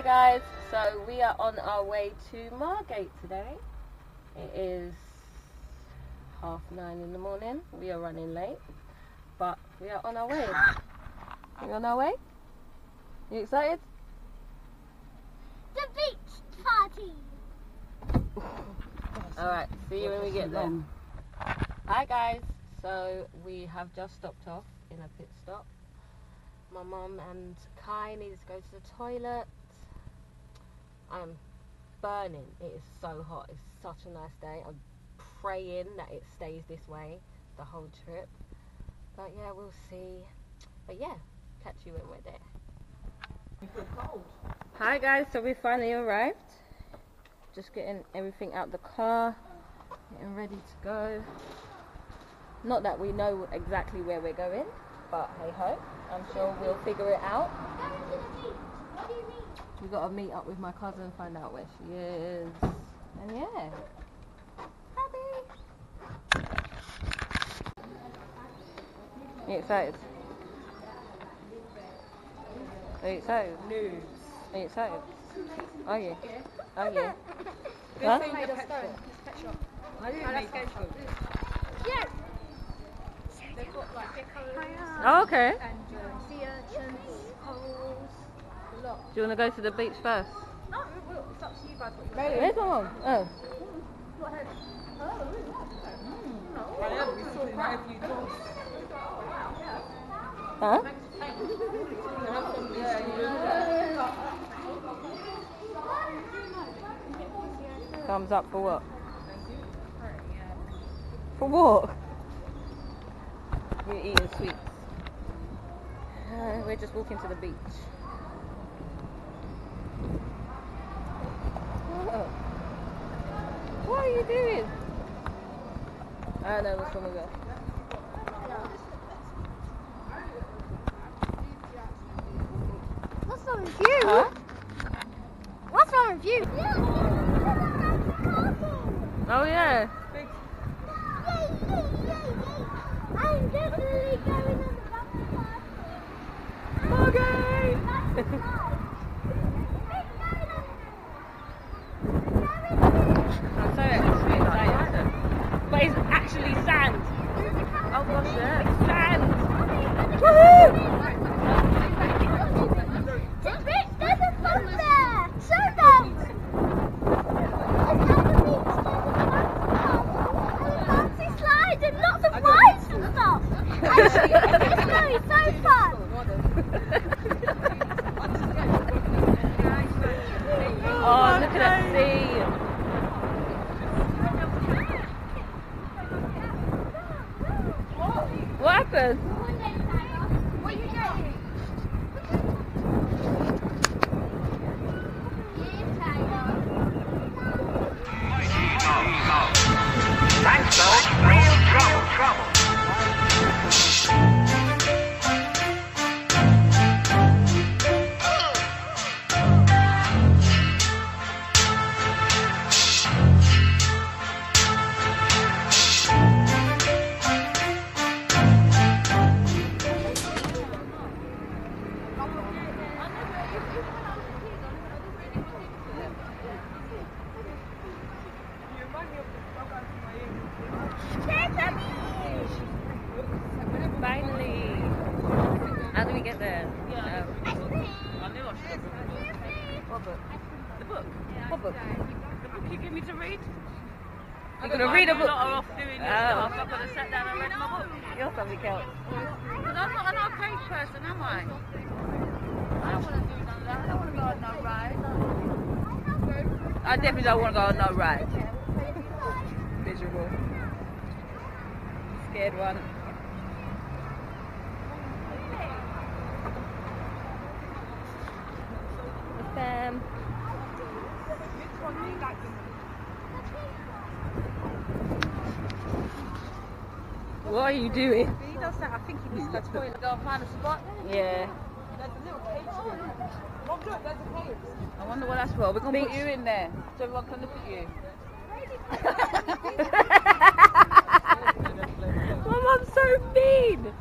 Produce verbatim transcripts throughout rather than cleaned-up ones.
Hi guys, so we are on our way to Margate today. It is half nine in the morning. We are running late, but we are on our way. You on our way? You excited? The beach party! Alright, see you when we get there. Hi guys, so we have just stopped off in a pit stop. My mum and Kai needed to go to the toilet. I'm burning. It is so hot. It's such a nice day. I'm praying that it stays this way the whole trip. But yeah, we'll see. But yeah, catch you when we're there. You feel cold. Hi guys, so we finally arrived. Just getting everything out the car. Getting ready to go. Not that we know exactly where we're going, but hey ho. I'm sure we'll figure it out. We're going to the beach. What do you mean? We've got to meet up with my cousin and find out where she is. And yeah. Happy. Are you excited? Are you excited? News. Are you excited? Are you? Are you? Huh? This made us go. Let's pet shop. I didn't make pet shop. Yes. They've got like their colours. Oh, okay. And sea urchins, corals, a lot. Do you want to go to the beach first? No, we will. It's up to you guys what you want. Where's my mum? Oh. What happened? Oh, really? Oh, I know. We saw quite a few dogs. Oh, wow. Yeah. Huh? Thumbs up for what? For what? We're eating sweets. Uh, we're just walking to the beach. Whoa. What are you doing? I know what's gonna go. What's wrong with you? Huh? What's wrong with you? Oh yeah. I'm definitely going on the bumper party. Margate! That's nice. I'm so actually excited. But it's actually sand. Oh gosh, yeah. It's sand. Woohoo! The beach, there's a boat there. Showboat! I definitely don't want to go on no ride. Miserable. Scared one. Bam. What are you doing? He does that. I think he needs the toilet. Go and find a spot. Yeah. Oh, look, there's a cage. I wonder what that's for. We're going to put you in there so everyone can look at you. My mum's so mean.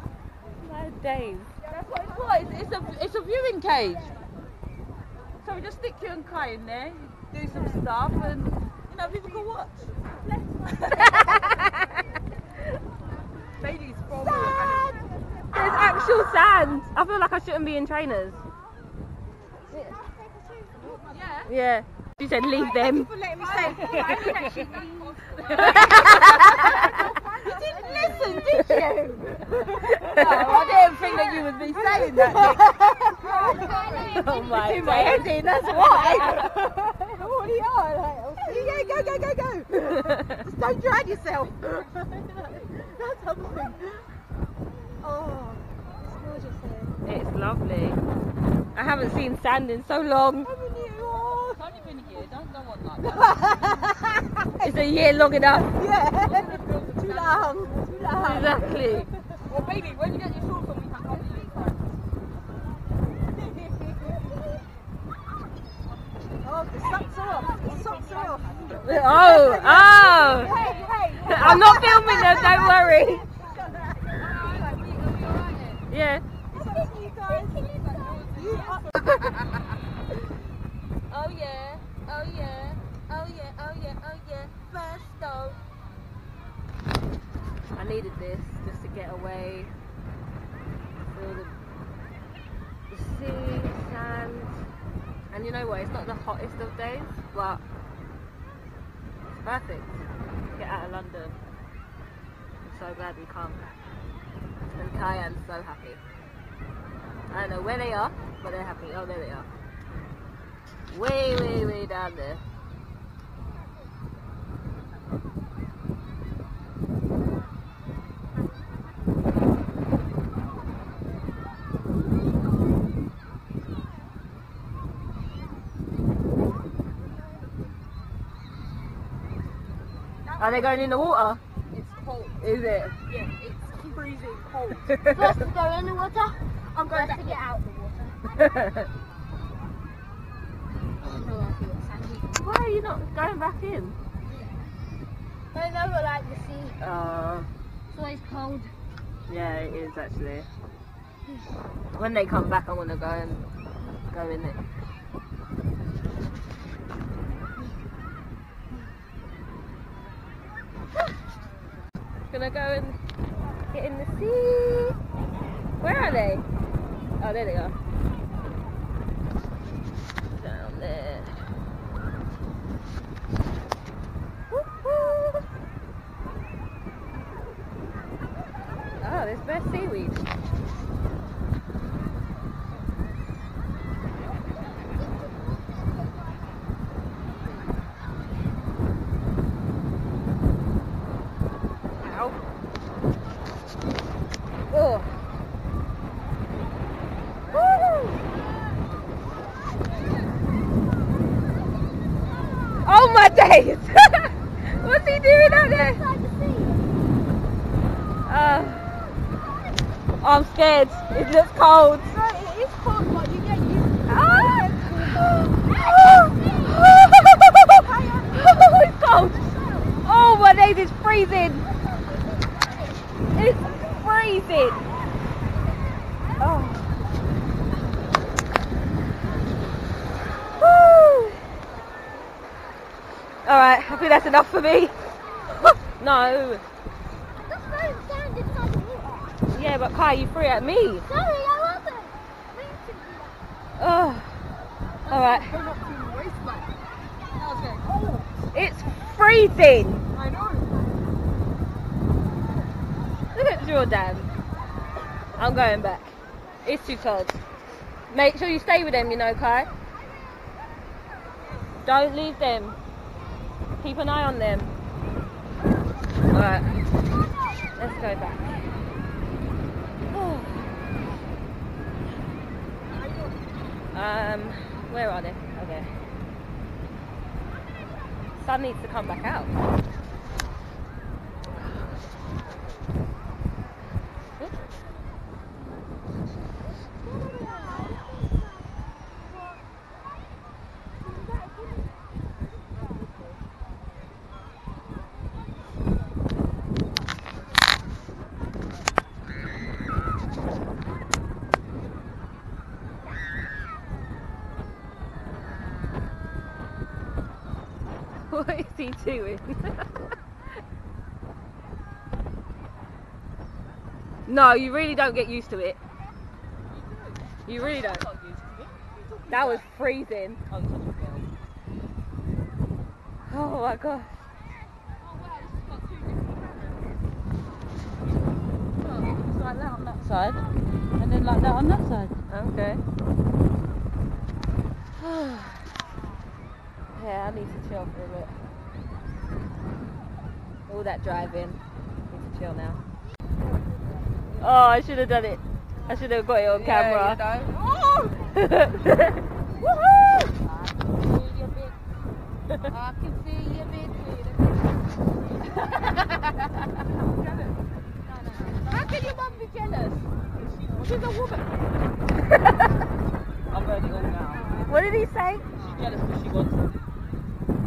My days. That's what it's for. It's, it's, a, it's a viewing cage. So we just stick you and Kai in there, do some stuff, and you know people can watch. Bailey's from sand. There's actual sand. I feel like I shouldn't be in trainers. Yeah. Yeah. She said leave them. Thank you for letting me say. I didn't actually You didn't listen, did you? No, I didn't think that you would be saying that. Oh my God. That's why. What are you on? Go, go, go, go. Just don't drown yourself. That's something. Oh, it's gorgeous here. It's lovely. I haven't seen sand in so long. Haven't you? Oh. It's only been a year. Don't go on like that. It's a year long enough. Yeah. Too long. Too long. Exactly. Well, baby, when you get your shorts on, we can come to you. Oh, the socks are off. The socks are off. Oh, oh. Hey, hey. I'm not filming them, don't worry. Yeah. Oh yeah, oh yeah, oh yeah, oh yeah, oh yeah. First though. I needed this just to get away. Feel the, the sea, sand, and you know what? It's not the hottest of days, but it's perfect. Get out of London. I'm so glad we come. And Kai, I'm so happy. I don't know where they are, but they're happy. Oh, there they are. Way, way, way down there. Are they going in the water? It's cold. Is it? Yeah, it's freezing cold. First to go in the water, I'm going First to get out of the water. Why are you not going back in? I know, but like the sea. Uh, it's always cold. Yeah, it is actually. When they come back, I want to go and go in it. Gonna go and get in the sea. Where are they? Oh, there they are. Down there. Woo-hoo. Oh, there's best seaweed. What's he doing out there? Uh, I'm scared. It looks cold. No, it is cold, but you get used to it. Oh, it's cold. Oh, my days, it's freezing. It's freezing. Oh. Alright, I think that's enough for me. No. That's very sand inside the water. Yeah, but Kai, you threw at me. Sorry, I wasn't. Oh. Alright. It's freezing. I know. Look at Jordan. I'm going back. It's too cold. Make sure you stay with them, you know, Kai. Don't leave them. Keep an eye on them. Alright, let's go back. Oh. Um, where are they? Okay. Sun needs to come back out. What is he doing? No, you really don't get used to it. You, you really don't. Got used to it. That about? Was freezing. Oh, oh my gosh. Oh wow, this has got two different cameras. It's like that on that side, and then like that on that side. Okay. Yeah, I need to chill for a bit. All that driving. I need to chill now. Oh, I should have done it. I should have got it on camera. Yeah, you know. Oh! Woohoo! I can see your bit. I can see your bit. How can your mum be jealous? She's a woman. I've heard it all now. What did he say? She's jealous because she wants it.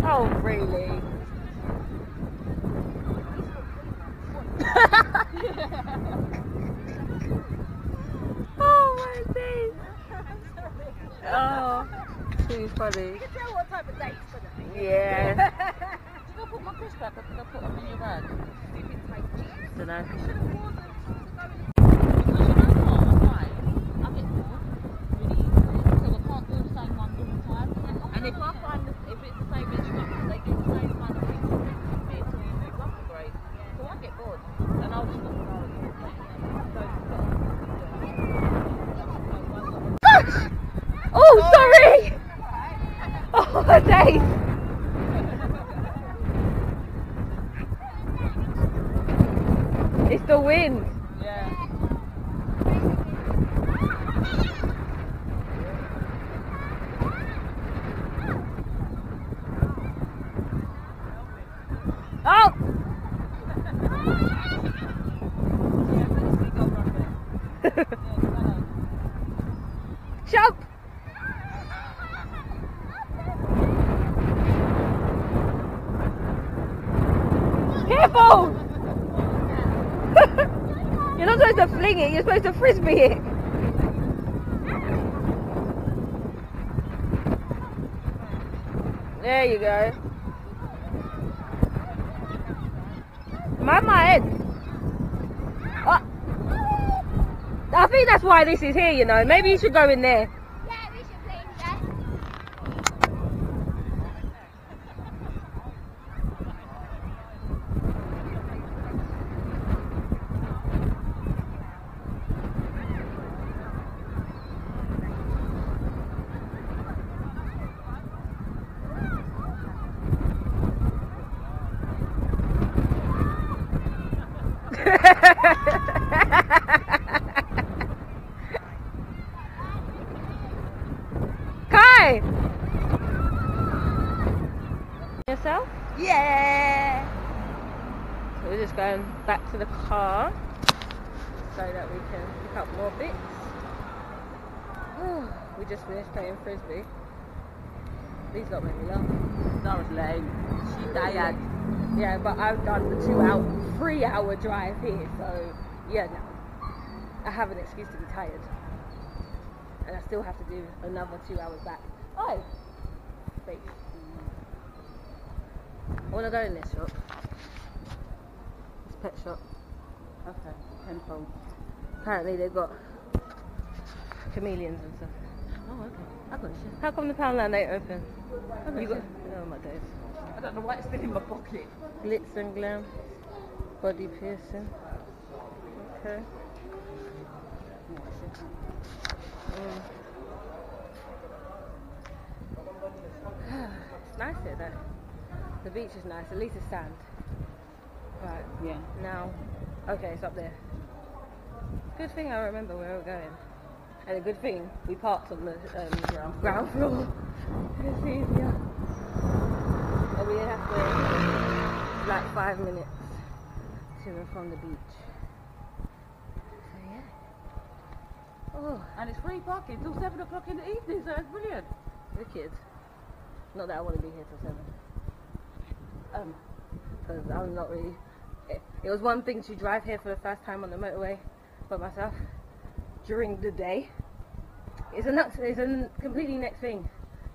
Oh, really? Oh my days! Oh, too funny. You can tell what type of day it's gonna be. Yeah. Did I put my push back or did I put them in your bag? I don't know. Because you know what? I get bored really easily, so I can't do the same one all the time. And if I find if it's the same instructor, they do the same kind of thing to me to do something great. So I get bored and I'll just. Oh, sorry! Oh, my days! It's the wind! Yeah. Oh! Jump! Careful! You're not supposed to fling it, you're supposed to frisbee it. There you go. Mind my head. Oh. I think that's why this is here, you know. Maybe you should go in there. Yeah, we should play in there. Kai! Yourself? Yeah! So we're just going back to the car so that we can pick up more bits. Ooh, we just finished playing frisbee. These lot made me laugh. Zara's lame. She's tired. Yeah, but I've done the two hour, three hour drive here, so yeah, no. I have an excuse to be tired. And I still have to do another two hours back. Oh! Wait. I want to go in this shop. It's a pet shop. Okay, Penfold. Apparently they've got chameleons and stuff. Oh, okay. I've got shit. How come the Poundland ain't open? You got... Oh my days. I don't know why it's still in my pocket. Glitz and glam. Body piercing. Okay. Mm. It's nice here though. The beach is nice, at least it's sand. Right, yeah. Now, okay, it's up there. Good thing I remember where we're going. And a good thing we parked on the um, ground floor. It's easier. And we didn't have to wait like five minutes to and from the beach. Oh. And it's free parking till seven o'clock in the evening, so it's brilliant. Wicked. Not that I want to be here till seven. Um, because I'm not really. It, it was one thing to drive here for the first time on the motorway by myself during the day. It's a, nuts, it's a completely next thing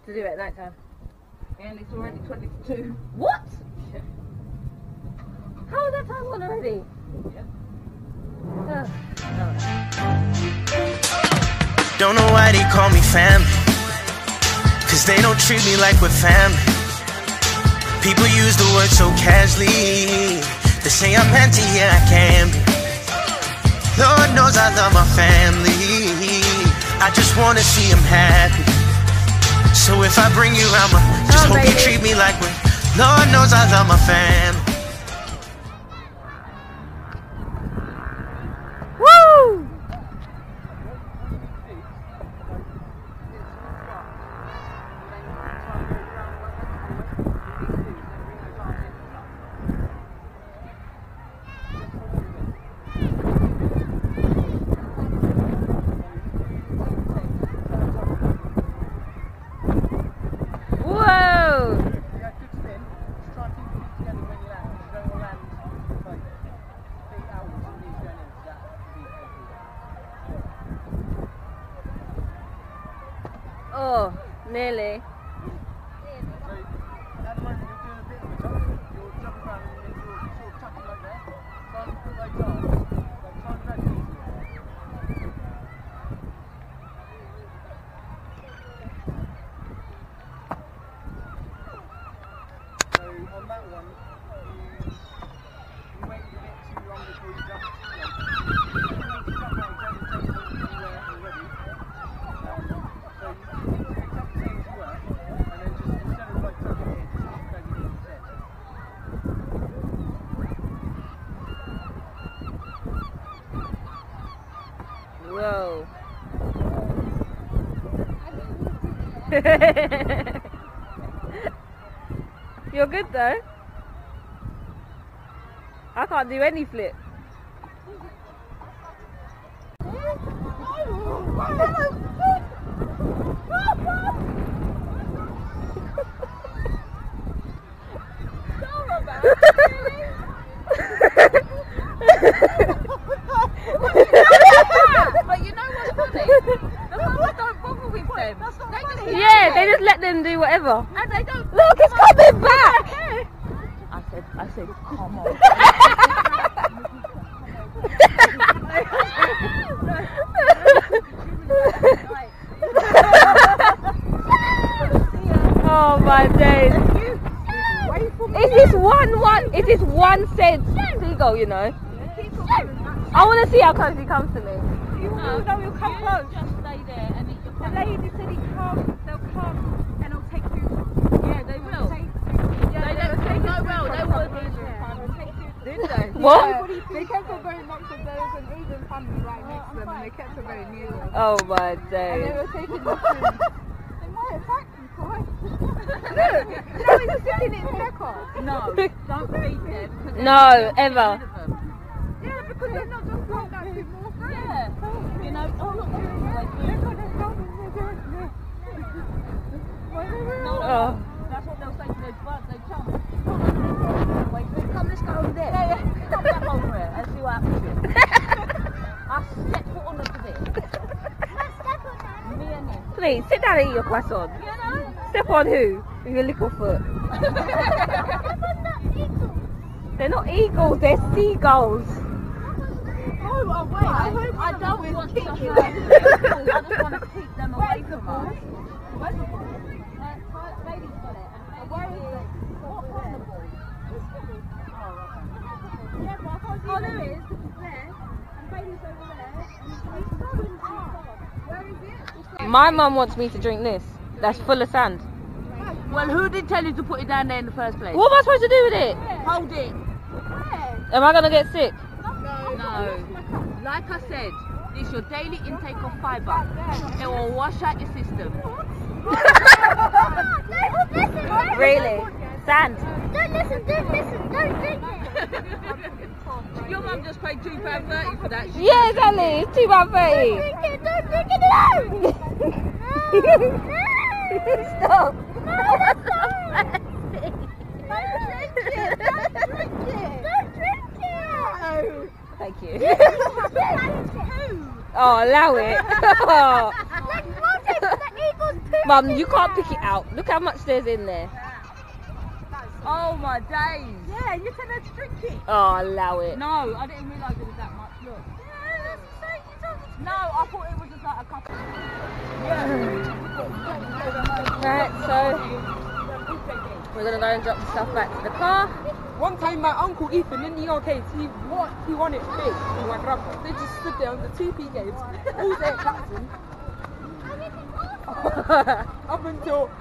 to do at night time. And it's already twenty to two. What? Yeah. How is that time on already? Yeah. Uh, no. Don't know why they call me family, cause they don't treat me like we're family. People use the word so casually. They say I'm anti, yeah, I can be. Lord knows I love my family. I just wanna see them happy. So if I bring you around, my, just oh, hope baby. You treat me like we're. Lord knows I love my family. Woo! Nearly. Whoa. You're good though. I can't do any flip. Do whatever. And they don't. Look, it's coming back. I said, I said, come on. Oh my days! Is this one one? Is this one said seagull? You know. I want to see how close he comes to me. You will know he'll come close. Just stay there, and the lady said he comes. They'll come. What? They kept a very much of those and Ethan family right next to them and they kept a very near them. Oh my days. And they were taking the food. They might have packed them twice. Look, no, he's sitting in circle. No, don't feed them. No, ever. Yeah, because they're not just like that anymore. Yeah. You know, oh look, they're going to help them. They're that's what they'll say to those birds, they jump. Wait, come, let's go over there. Yeah, yeah. Come back over it and see what happens to it. I step foot on the bit. Me and you. Please, sit down and eat your croissant. You know? Step on who? With your little foot. They're not eagles, they're seagulls. Oh, oh wait, I, I, I don't want to hurt them. I just want to keep them away from us. Where's the ball? Uh, baby's got it. And where is it? What part of the ball? Yeah, but I can't see oh, there it is, because it's there, and baby's over there, and it's like, so where is it? Like, my mum wants me to drink this, that's full of sand. Well, who did tell you to put it down there in the first place? What am I supposed to do with it? Yeah. Hold it. Where? Am I going to get sick? No. No. Like I said, it's your daily intake of fibre. It will wash out your system. Really? Sand? Don't listen, don't listen, don't drink it. Your mum just paid two pounds thirty for that. She yeah, exactly, it's two pounds thirty. Don't drink it, don't drink it alone! No. Stop! No, that's not it! Don't drink it, don't drink it! Don't drink it! Thank you. Oh, allow it. Oh. Mum, you can't pick it out. Look how much there's in there. Oh my days. Yeah, you said let's drink it. Oh, allow it. No, I didn't realise it was that much. Look. Yeah, that's the same. No, I thought it was just like a couple. Yeah. Right, so we're gonna go and drop the stuff back to the car. One time my uncle Ethan in the arcades, he won, he won it big with my grandpa. They just stood there on the two P games all day at Clapton. Up until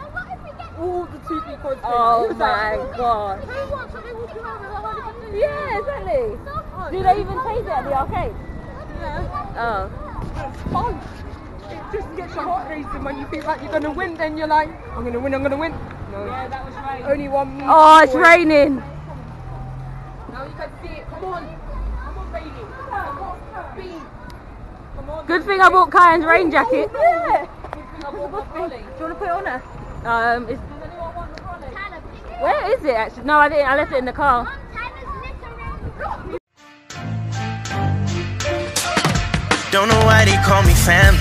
all the two P coins. Oh my like, god. Who wants something walking around with a holiday? Yeah, exactly. Oh, do they even take it at the arcade? Yeah. Oh. It's fun. It just gets your heart racing when you feel like you're going to win, then you're like, I'm going to win, I'm going to win. No. Yeah, that was right. Only one. Oh, it's point. Raining. Now you can see it. Come on. Come on, baby. Come on, baby. Come on. Good thing I bought Kyan's rain jacket. Oh, yeah. Do you want to put it on her? Um, it's... Does anyone want the trolley? Where is it actually? No, I didn't. I left it in the car. Mum, Tanner's lit around the block. Don't know why they call me family,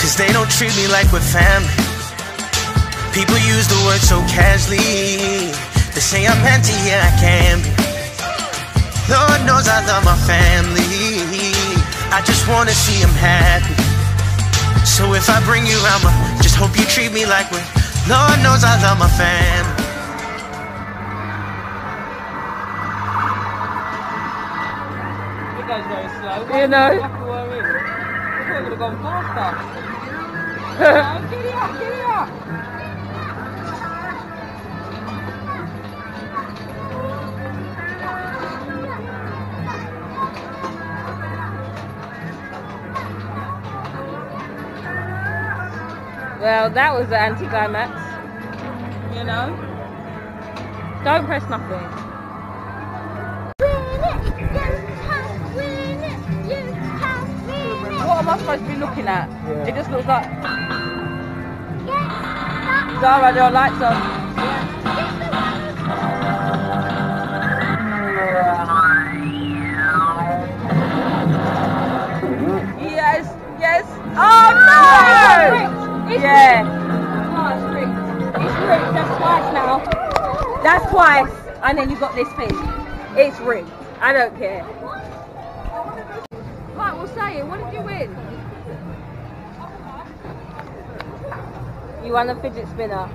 cause they don't treat me like we're family. People use the word so casually. They say I'm anti, yeah I can be. Lord knows I love my family. I just want to see them happy. So if I bring you around, just hope you treat me like we're. Lord knows I love my family. You guys going slow. Why you know. You thought you were going faster. Giddy up, giddy up. Well, that was the anti-climax. You know? Don't press nothing. What am I supposed to be looking at? Yeah. It just looks like... Yeah, Zara, there are lights on. Yeah. Yes, yes. Oh no! It's yeah. It's rigged. It's rigged. That's twice now. That's twice. And then you got this thing. It's rigged. I don't care. Right, we'll say it. What did you win? You won a fidget spinner.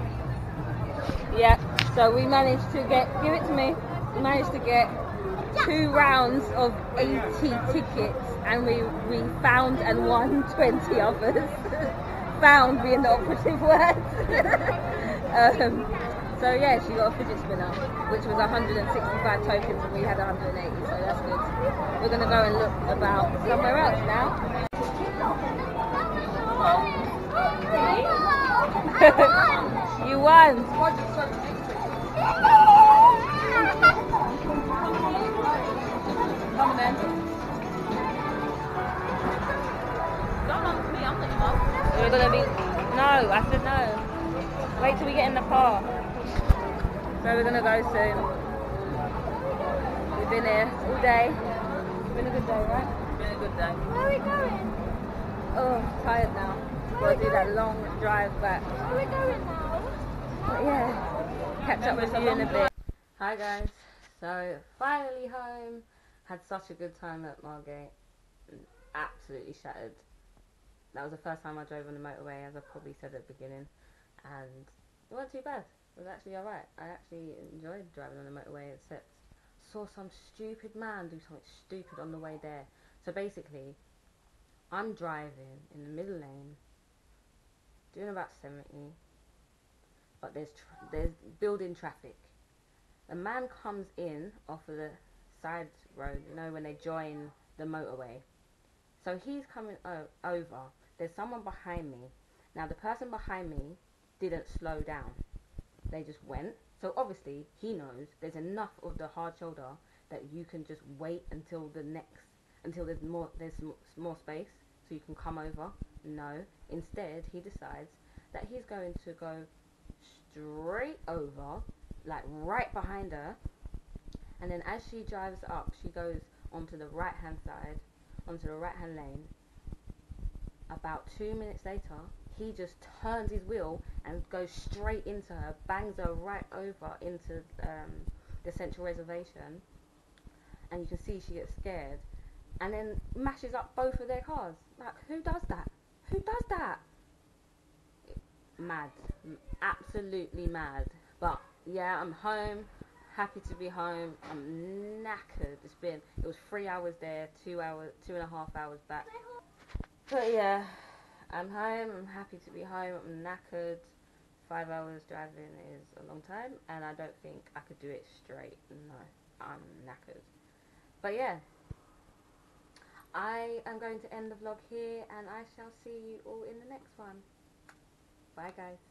Yeah. So we managed to get. Give it to me. We managed to get two rounds of eighty tickets, and we we found and won twenty others. Found being the operative word. um, so yeah, she got a fidget spinner, which was one hundred sixty-five tokens and we had one hundred eighty, so that's good. We're going to go and look about somewhere else now. You won! Come on then. You're gonna be no, I said no. Wait till we get in the car. So we're gonna go soon. We've been here all day. It's been a good day, right? It's been a good day. Where are we going? Oh, I'm tired now. Gotta do that long drive back. Where are we going now? But yeah, catch up with you in a bit. Hi guys. So finally home. Had such a good time at Margate. Absolutely shattered. That was the first time I drove on the motorway, as I probably said at the beginning, and it wasn't too bad. It was actually alright. I actually enjoyed driving on the motorway, except saw some stupid man do something stupid on the way there. So basically, I'm driving in the middle lane, doing about seventy, but there's, tra there's building traffic. A man comes in off of the side road, you know, when they join the motorway. So he's coming over, there's someone behind me. Now the person behind me didn't slow down, they just went. So obviously he knows there's enough of the hard shoulder that you can just wait until the next, until there's more, there's more space so you can come over. No, instead he decides that he's going to go straight over, like right behind her. And then as she drives up, she goes onto the right hand side, onto the right hand lane. About two minutes later he just turns his wheel and goes straight into her, bangs her right over into um, the central reservation, and you can see she gets scared, and then mashes up both of their cars. Like, who does that? Who does that? Mad. Absolutely mad. But yeah, I'm home. Happy to be home. I'm knackered. It's been, it was three hours there, two hours, two and a half hours back. But yeah, I'm home. I'm happy to be home. I'm knackered. Five hours driving is a long time, and I don't think I could do it straight. No, I'm knackered. But yeah, I am going to end the vlog here, and I shall see you all in the next one. Bye, guys.